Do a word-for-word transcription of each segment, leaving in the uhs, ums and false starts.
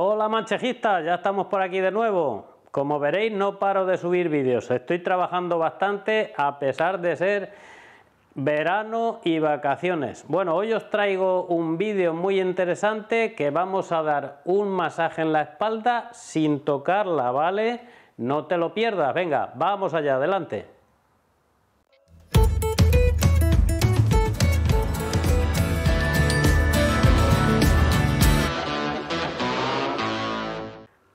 Hola manchejistas, ya estamos por aquí de nuevo. Como veréis, no paro de subir vídeos, estoy trabajando bastante a pesar de ser verano y vacaciones. Bueno, hoy os traigo un vídeo muy interesante que vamos a dar un masaje en la espalda sin tocarla, ¿vale? No te lo pierdas, venga, vamos allá, adelante.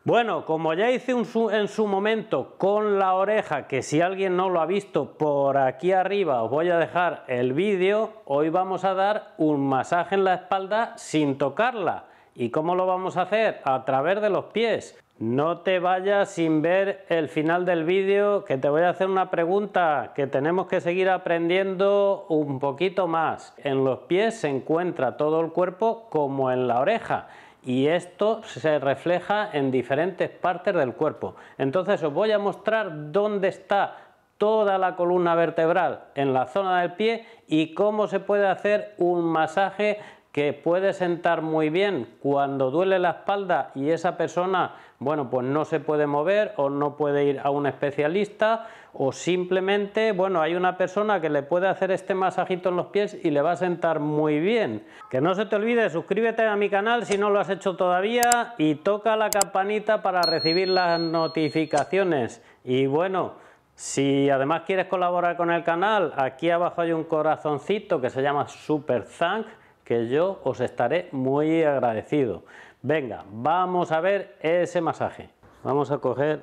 Bueno, como ya hice un su en su momento con la oreja, que si alguien no lo ha visto por aquí arriba os voy a dejar el vídeo, hoy vamos a dar un masaje en la espalda sin tocarla. ¿Y cómo lo vamos a hacer? A través de los pies. No te vayas sin ver el final del vídeo, que te voy a hacer una pregunta que tenemos que seguir aprendiendo un poquito más. En los pies se encuentra todo el cuerpo como en la oreja. Y esto se refleja en diferentes partes del cuerpo. Entonces os voy a mostrar dónde está toda la columna vertebral en la zona del pie y cómo se puede hacer un masaje que puede sentar muy bien cuando duele la espalda y esa persona, bueno, pues no se puede mover o no puede ir a un especialista o simplemente, bueno, hay una persona que le puede hacer este masajito en los pies y le va a sentar muy bien. Que no se te olvide, suscríbete a mi canal si no lo has hecho todavía y toca la campanita para recibir las notificaciones. Y bueno, si además quieres colaborar con el canal, aquí abajo hay un corazoncito que se llama Super Thank, que yo os estaré muy agradecido. Venga, vamos a ver ese masaje. Vamos a coger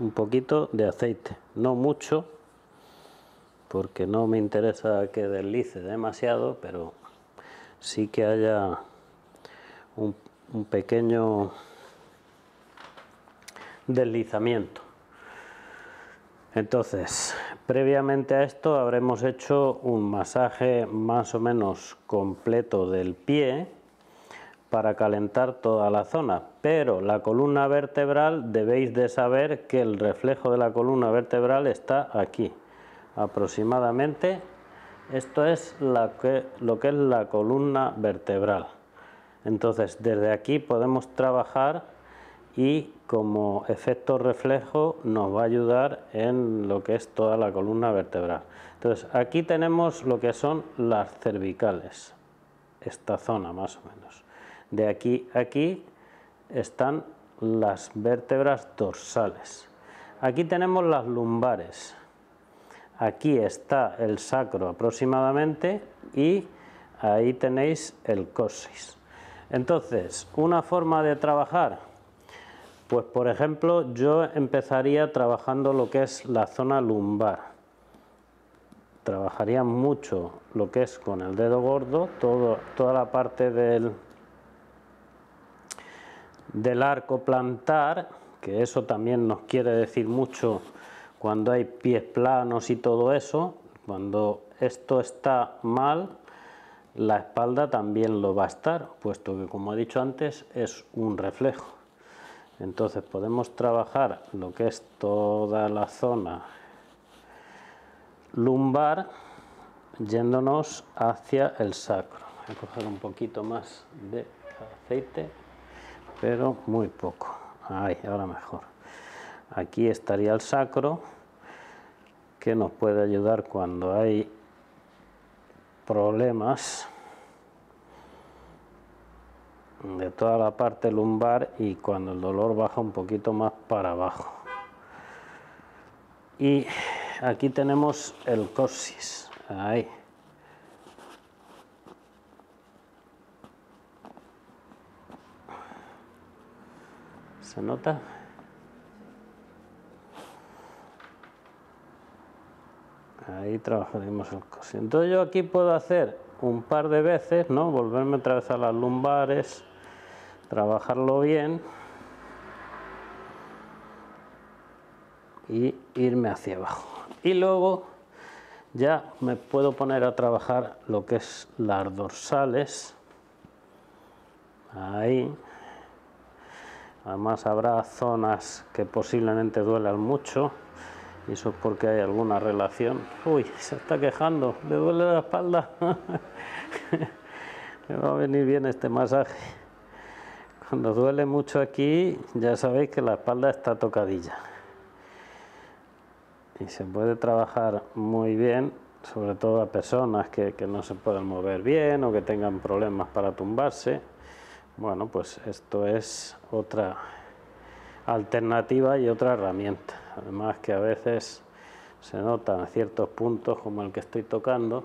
un poquito de aceite, no mucho, porque no me interesa que deslice demasiado, pero sí que haya un, un pequeño deslizamiento. Entonces, previamente a esto habremos hecho un masaje más o menos completo del pie para calentar toda la zona, pero la columna vertebral debéis de saber que el reflejo de la columna vertebral está aquí, aproximadamente. Esto es la que, lo que es la columna vertebral. Entonces, desde aquí podemos trabajar y como efecto reflejo nos va a ayudar en lo que es toda la columna vertebral. Entonces aquí tenemos lo que son las cervicales, esta zona más o menos. De aquí a aquí están las vértebras dorsales. Aquí tenemos las lumbares. Aquí está el sacro aproximadamente y ahí tenéis el coxis. Entonces, una forma de trabajar, pues por ejemplo, yo empezaría trabajando lo que es la zona lumbar. Trabajaría mucho lo que es con el dedo gordo, todo, toda la parte del, del arco plantar, que eso también nos quiere decir mucho cuando hay pies planos y todo eso. Cuando esto está mal, la espalda también lo va a estar, puesto que, como he dicho antes, es un reflejo. Entonces podemos trabajar lo que es toda la zona lumbar yéndonos hacia el sacro. Voy a coger un poquito más de aceite, pero muy poco. Ahí, ahora mejor. Aquí estaría el sacro, que nos puede ayudar cuando hay problemas de toda la parte lumbar y cuando el dolor baja un poquito más para abajo. Y aquí tenemos el coxis, ahí. ¿Se nota? Ahí trabajaremos el coxis. Entonces yo aquí puedo hacer un par de veces, ¿no? Volverme otra vez a las lumbares, trabajarlo bien y irme hacia abajo. Y luego ya me puedo poner a trabajar lo que es las dorsales. Ahí. Además habrá zonas que posiblemente duelan mucho. Y eso es porque hay alguna relación. Uy, se está quejando, le duele la espalda. Le va a venir bien este masaje. Cuando duele mucho aquí, ya sabéis que la espalda está tocadilla. Y se puede trabajar muy bien, sobre todo a personas que, que no se puedan mover bien o que tengan problemas para tumbarse. Bueno, pues esto es otra alternativa y otra herramienta. Además que a veces se notan ciertos puntos, como el que estoy tocando,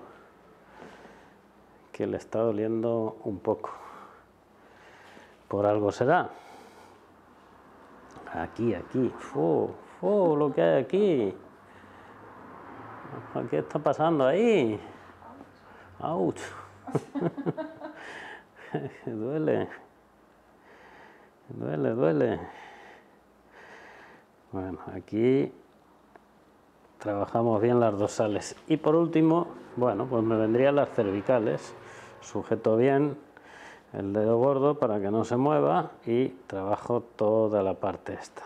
que le está doliendo un poco. Por algo será. Aquí, aquí. ¡Fu! ¡Fu! Lo que hay aquí. ¿Qué está pasando ahí? ¡Auch! Duele. Duele, duele. Bueno, aquí trabajamos bien las dorsales. Y por último, bueno, pues me vendrían las cervicales. Sujeto bien el dedo gordo para que no se mueva y trabajo toda la parte esta.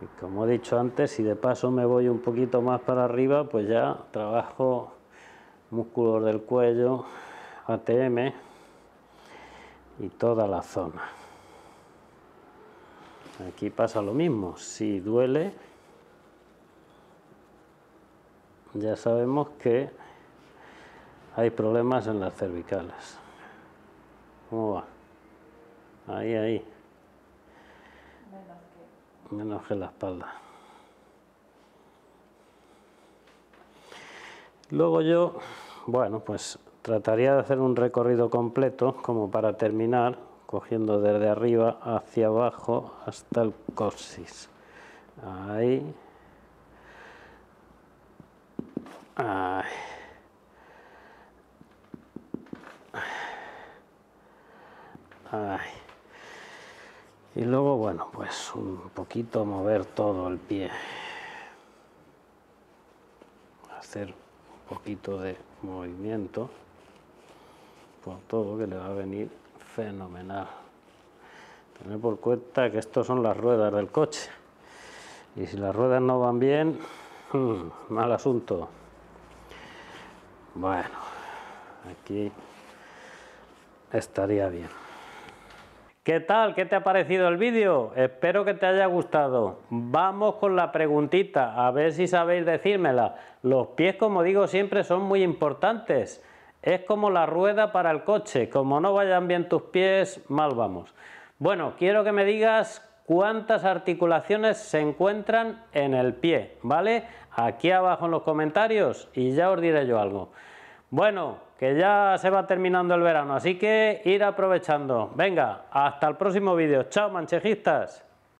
Y como he dicho antes, si de paso me voy un poquito más para arriba, pues ya trabajo músculos del cuello, A T M y toda la zona. Aquí pasa lo mismo, si duele, ya sabemos que hay problemas en las cervicales. ¿Cómo va? Ahí, ahí. Menos que... Menos que la espalda. Luego yo, bueno, pues trataría de hacer un recorrido completo, como para terminar, cogiendo desde arriba hacia abajo hasta el coxis. Ahí. Ahí. Ahí. Y luego, bueno, pues un poquito mover todo el pie, hacer un poquito de movimiento por todo, que le va a venir fenomenal. Tener por cuenta que estos son las ruedas del coche, y si las ruedas no van bien, mal asunto. Bueno, aquí estaría bien. ¿Qué tal? ¿Qué te ha parecido el vídeo? Espero que te haya gustado. Vamos con la preguntita, a ver si sabéis decírmela. Los pies, como digo siempre, son muy importantes. Es como la rueda para el coche. Como no vayan bien tus pies, mal vamos. Bueno, quiero que me digas cuántas articulaciones se encuentran en el pie, ¿vale? Aquí abajo en los comentarios y ya os diré yo algo. Bueno, que ya se va terminando el verano, así que ir aprovechando. Venga, hasta el próximo vídeo. Chao, manchejistas.